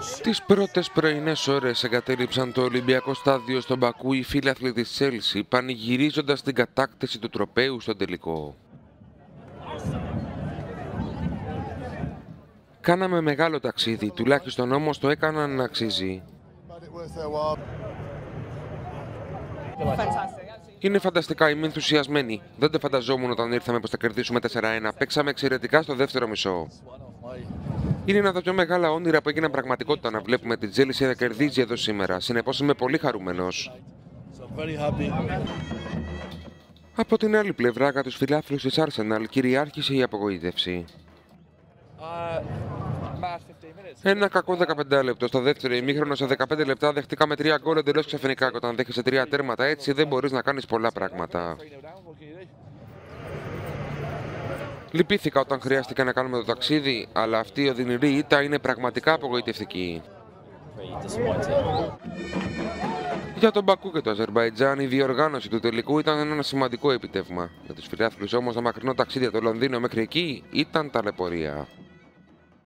Στις πρώτες πρωινές ώρες εγκατέλειψαν το Ολυμπιακό στάδιο στον Μπακού οι φίλαθλοι της Chelsea, πανηγυρίζοντας την κατάκτηση του τροπέου στον τελικό. Κάναμε μεγάλο ταξίδι, τουλάχιστον όμως το έκαναν να αξίζει. Είναι φανταστικά, είμαι ενθουσιασμένη. Δεν το φανταζόμουν όταν ήρθαμε πως θα κερδίσουμε 4-1. Παίξαμε εξαιρετικά στο δεύτερο μισό. Είναι ένα από τα πιο μεγάλα όνειρα που έγιναν πραγματικότητα να βλέπουμε την Chelsea να κερδίζει εδώ σήμερα. Συνεπώς είμαι πολύ χαρούμενος. Από την άλλη πλευρά, για τους φιλάθλους της Arsenal κυριάρχησε η απογοήτευση. Ένα κακό 15 λεπτό. Στο δεύτερο ημίχρονο, σε 15 λεπτά δεχτήκαμε 3 γκολ εντελώς ξαφνικά. Και όταν δέχεσαι 3 τέρματα, έτσι δεν μπορείς να κάνεις πολλά πράγματα. Λυπήθηκα όταν χρειάστηκε να κάνουμε το ταξίδι, αλλά αυτή η οδυνηρή ήττα είναι πραγματικά απογοητευτική. Για τον Μπακού και το Αζερμπαϊτζάν, η διοργάνωση του τελικού ήταν ένα σημαντικό επιτεύγμα. Για τους φιλάθλους όμως, το μακρινό ταξίδι από το Λονδίνο μέχρι εκεί ήταν ταλαιπωρία.